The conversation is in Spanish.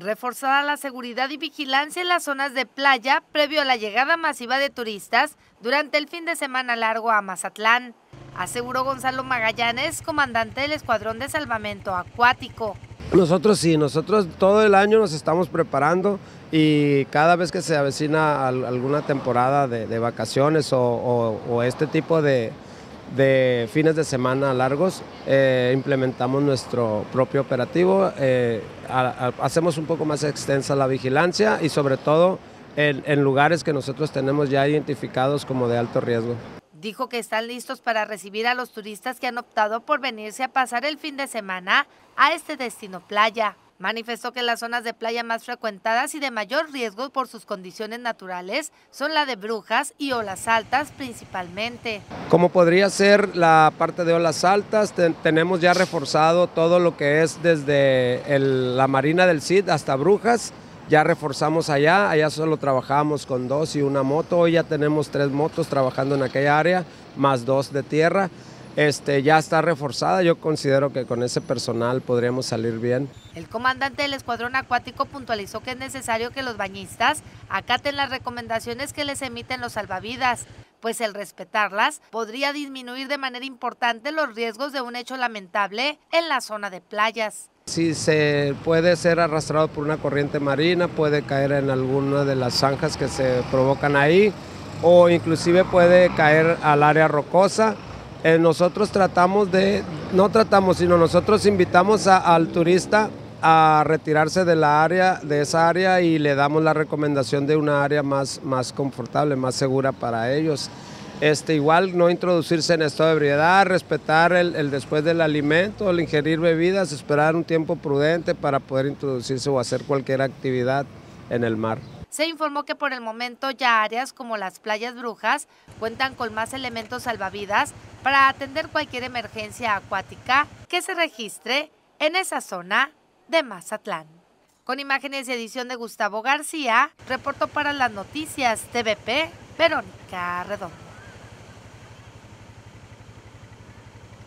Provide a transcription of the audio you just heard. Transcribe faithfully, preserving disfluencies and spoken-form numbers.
reforzará la seguridad y vigilancia en las zonas de playa previo a la llegada masiva de turistas durante el fin de semana largo a Mazatlán, aseguró Gonzalo Magallanes, comandante del Escuadrón de Salvamento Acuático. Nosotros sí, nosotros todo el año nos estamos preparando y cada vez que se avecina alguna temporada de, de vacaciones o, o, o este tipo de, de fines de semana largos, eh, implementamos nuestro propio operativo, eh, a, a, hacemos un poco más extensa la vigilancia y sobre todo en, en lugares que nosotros tenemos ya identificados como de alto riesgo. Dijo que están listos para recibir a los turistas que han optado por venirse a pasar el fin de semana a este destino playa. Manifestó que las zonas de playa más frecuentadas y de mayor riesgo por sus condiciones naturales son la de Brujas y Olas Altas principalmente. Como podría ser la parte de Olas Altas, te, tenemos ya reforzado todo lo que es desde el, la Marina del Cid hasta Brujas. Ya reforzamos allá, allá solo trabajábamos con dos y una moto, hoy ya tenemos tres motos trabajando en aquella área, más dos de tierra. Este, ya está reforzada, yo considero que con ese personal podríamos salir bien. El comandante del Escuadrón Acuático puntualizó que es necesario que los bañistas acaten las recomendaciones que les emiten los salvavidas, pues el respetarlas podría disminuir de manera importante los riesgos de un hecho lamentable en la zona de playas. Si se puede ser arrastrado por una corriente marina, puede caer en alguna de las zanjas que se provocan ahí o inclusive puede caer al área rocosa. Eh, nosotros tratamos de, no tratamos, sino nosotros invitamos a, al turista a retirarse de la área, de esa área y le damos la recomendación de una área más, más confortable, más segura para ellos. Este, igual no introducirse en estado de ebriedad, respetar el, el después del alimento, el ingerir bebidas, esperar un tiempo prudente para poder introducirse o hacer cualquier actividad en el mar. Se informó que por el momento ya áreas como las playas Brujas cuentan con más elementos salvavidas para atender cualquier emergencia acuática que se registre en esa zona de Mazatlán. Con imágenes y edición de Gustavo García, reportó para las Noticias T V P, Verónica Redondo.